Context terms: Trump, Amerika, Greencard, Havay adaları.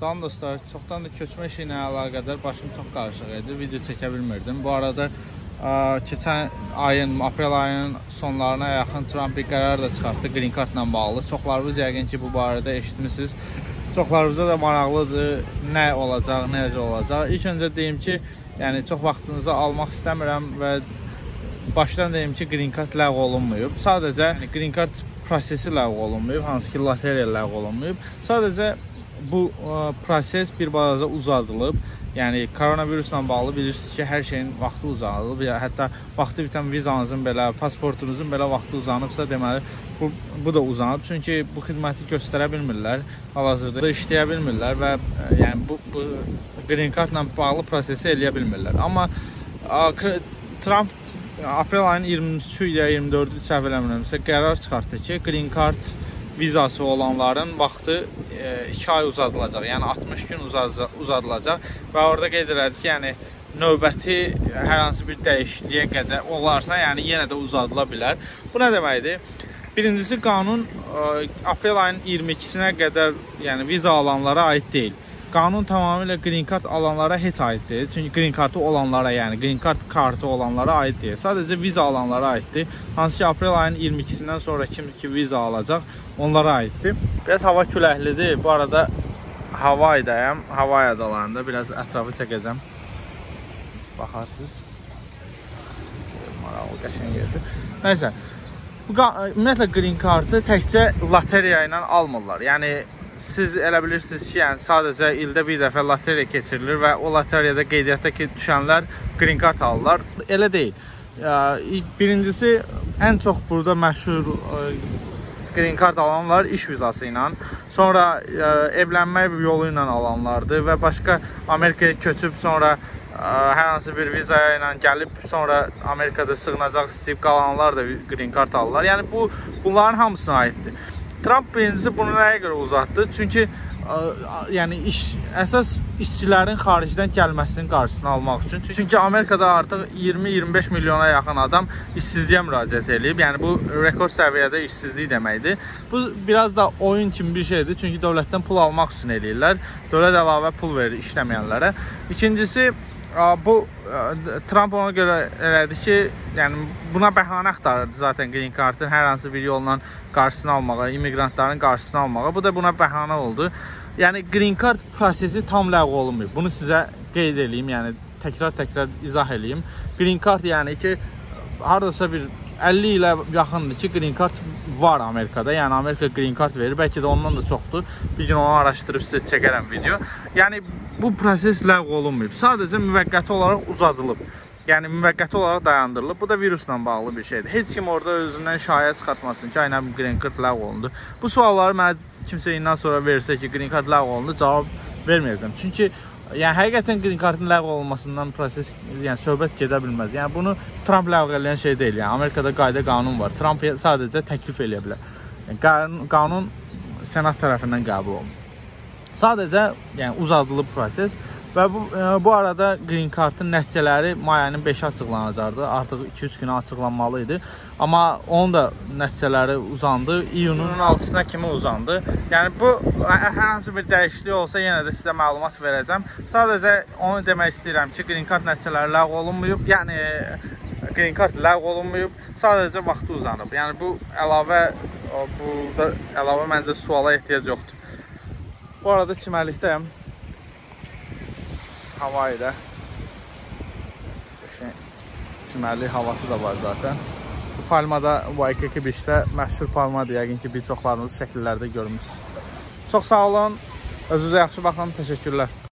Salam dostlar, çoxdan da köçmə işi ilə əlaqədar başım çox qarışıq idi, video çəkə bilmirdim. Bu arada keçən ayın, aprel ayının sonlarına yaxın Trump bir qərar da çıxartdı Greencard ilə bağlı. Çoxlarınız yəqin ki bu barədə eşitmişsiniz. Çoxlarınıza da maraqlıdır, nə olacaq, necə olacaq. İlk öncə deyim ki, yəni çox vaxtınızı almaq istəmirəm və başdan deyim ki, Greencard ləğv olunmayıb. Sadəcə Greencard prosesi ləğv olunmayıb, hansı ki loteriya ləğv olunmayıb. Sadəcə bu proses bir balaca uzadılıb. Yəni koronavirusla bağlı bilirsiniz ki, hər şeyin vaxtı uzanılıb. Hətta vaxtı bitən vizanızın belə, pasportunuzun belə vaxtı uzanıbsa, deməli bu da uzanıb. Çünki bu xidməti göstərə bilmirlər, hal-hazırda işləyə bilmirlər və yəni bu Green Card ilə bağlı prosesi eləyə bilmirlər. Amma Trump aprel ayının 23-ü ya 24-ü səhv eləmirəmsə qərar çıxartdı ki, Green Card vizası olanların vaxtı 2 ay uzadılacaq, yəni 60 gün uzadılacaq və orada qeyd elədi ki, yəni növbəti hər hansı bir dəyişikliyə qədər olarsa, yəni yenə də uzadıla bilər. Bu nə deməkdir? Birincisi, qanun aprel ayının 22-sinə qədər yəni viza alanlara aid deyil. Qanun tamamilə Green Card alanlara heç aid deyil. Çünki Green Card'ı olanlara, yəni Green Card kartı olanlara aid deyil. Sadəcə viza alanlara aiddir. Hansı ki aprel ayının 22-sindən sonra kim ki viza alacaq, onlara aiddir. Biraz hava küləklidir. Bu arada Havaydayam. Havay adalarında biraz ətrafı çəkəcəm. Baxarsınız. Maraqlı, qəşəng yerdir. Nəysə, ümumiyyətlə Green Card'ı təkcə loteriya ilə almırlar. Yəni siz elə bilirsiniz ki, yəni sadəcə ildə bir dəfə loteriya keçirilir və o loteriyada qeydiyyatdakı düşənlər Green Card alırlar. Elə deyil. Birincisi, ən çox burada məşhur Green Card alanlar iş vizası ilə, sonra evlənmə yolu ilə alanlardır və başqa Amerikaya köçüb sonra hər hansı bir vizaya ilə gəlib, sonra Amerikada sığınacaq istəyib qalanlar da Green Card alırlar. Yəni bunların hamısına aiddir. Trump birincisi bunu nəyə görə uzatdı? Çünki yəni əsas işçilərin xaricdən gəlməsinin qarşısını almaq üçün. Çünki Amerikada artıq 20-25 milyona yaxın adam işsizliyə müraciət edib. Yəni bu rekord səviyyədə işsizlik deməkdir. Bu biraz da oyun kimi bir şeydir. Çünki dövlətdən pul almaq üçün eləyirlər. Dövlət əlavə pul verir işləməyənlərə. İkincisi, bu Trump ona görə elədi ki, yəni buna bəhanə axtarırdı zaten Green Card'ın hər hansı bir yolla qarşısını almağa, immigrantların qarşısını almağa. Bu da buna bəhanə oldu. Yəni Green Card prosesi tam ləğv olunmuyor. Bunu sizə qeyd edeyim, yəni təkrar izah edeyim. Green Card yəni ki, haradasa bir 50 ilə yaxındır ki, Green Card var Amerikada. Yəni Amerika Green Card verir. Bəlkə də ondan da çoxdur. Bir gün onu araşdırıb sizə çəkərəm video. Yəni bu proses ləğv olunmayıb. Sadəcə müvəqqəti olaraq uzadılıb. Yəni müvəqqəti olaraq dayandırılıb. Bu da virusla bağlı bir şeydir. Heç kim orada özündən şayiə çıxartmasın ki, aynən Green Card ləğv olundu. Bu sualları mənə kimsə indən sonra versə ki, Green Card ləğv olundu, cavab verməyəcəm. Çünki yəni həqiqətən Green Card'ın ləğv olunmasından proses, yəni söhbət gedə bilməz. Yəni bunu Trump ləğv eləyən şey deyil. Yəni Amerikada qayda qanun var. Trump sadəcə təklif eləyə bilər. Yəni qanun senat tərəfindən qəbul olunur. Sadəcə yəni uzadılıb proses və bu arada Green Card'ın nəticələri may ayının 5-i açıqlanacaqdı. Artıq 2-3 günə açıqlanmalı idi. Amma onun da nəticələri uzandı. İyunun 6-sına kimi uzandı. Yəni bu hər hansı bir dəyişiklik olsa yenə də sizə məlumat verəcəm. Sadəcə onu demək istəyirəm ki, Green Card nəticələri ləğv olunmayıb. Yəni Green Card ləğv olunmayıb. Sadəcə vaxtı uzanıb. Yəni bu əlavə məncə suala ehtiyac yoxdur. Bu arada çimərlikdəyəm. Havayda. Çimərlik havası da var zaten. Bu palmada, Waikiki Beach-də məşhur palmadır, yəqin ki bir çoxlarınız şəkillərdə görmüşsünüz. Çox sağ olun, özünüzə yaxşı baxın, təşəkkürlər.